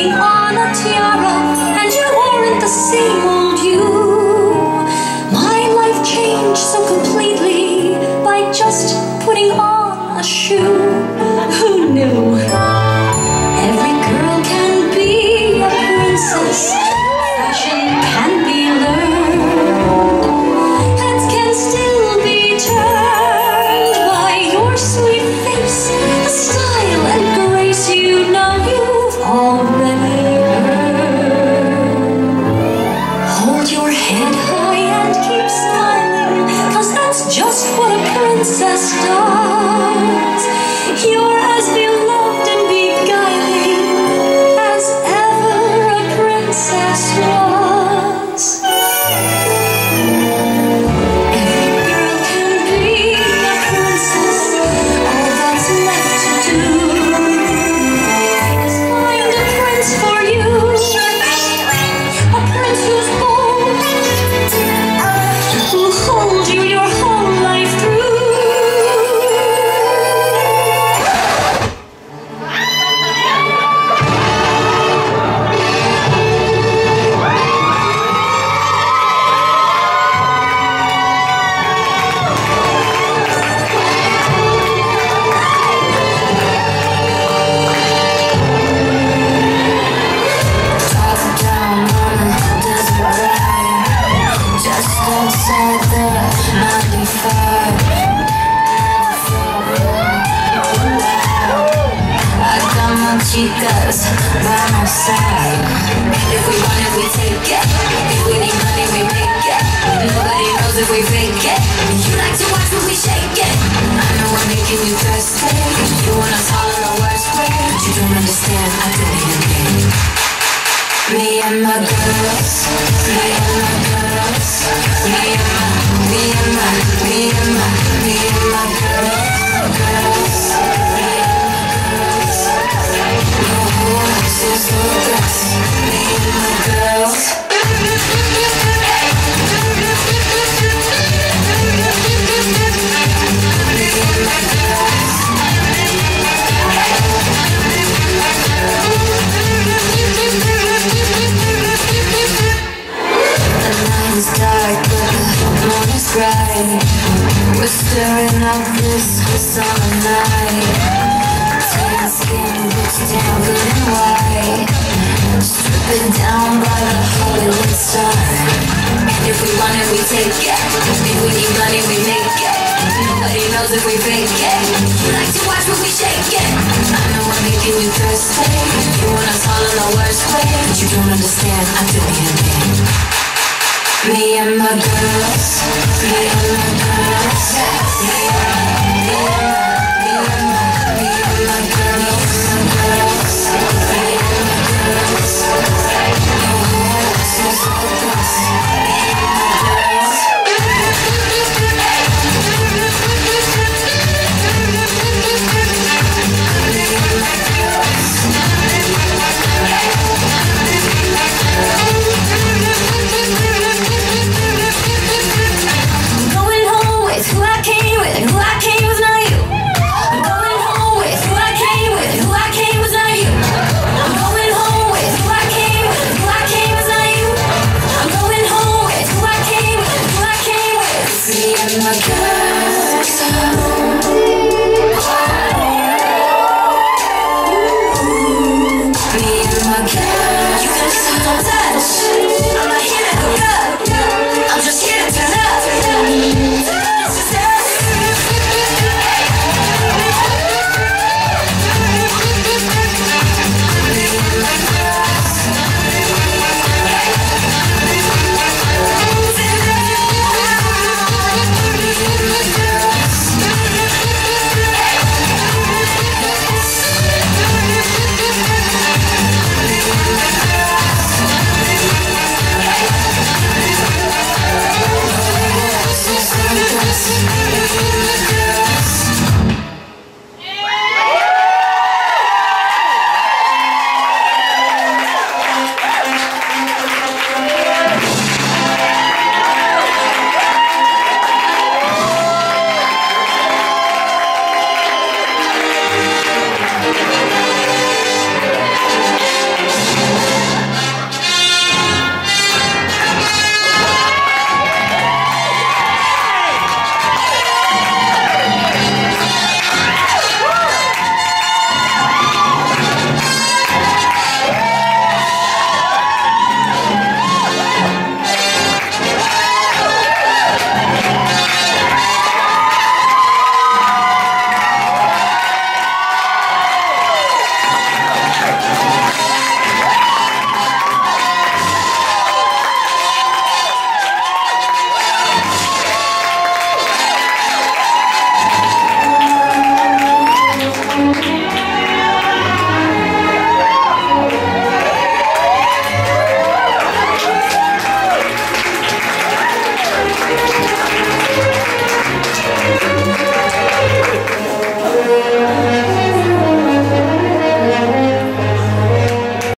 putting on a tiara, and you aren't the same old you. My life changed so completely by just putting on a shoe. Who knew? Every girl can be a princess. Fashion can be learned. Heads can still be turned by your sweet face, the style and grace you know you've already earned. Hold your head high and keep smiling, 'cause that's just what a princess does. You're as beloved and beguiling as ever a princess was. Every girl can be a princess. All that's left to do is find a prince for you, a prince who's bold, who'll hold you your whole life through. Chicas by my side. If we want it, we take it. If we need money, we make it. Nobody knows if we fake it. You like to watch when we shake it. I know I'm making you thirsty. You wanna holler our worst way, but you don't understand. I can hear you. Me and my girls, me and my girls, me and my girls. This is the best, me and my girls. Down by the Hollywood star. If we want it, we take it. If we need money, we make it. Nobody knows if we fake it. You like to watch when we shake it. I know I'm making you thirsty. You want us all in the worst way, but you don't understand. I'm doing it. Me and my girls, me and my girls, me and my girls.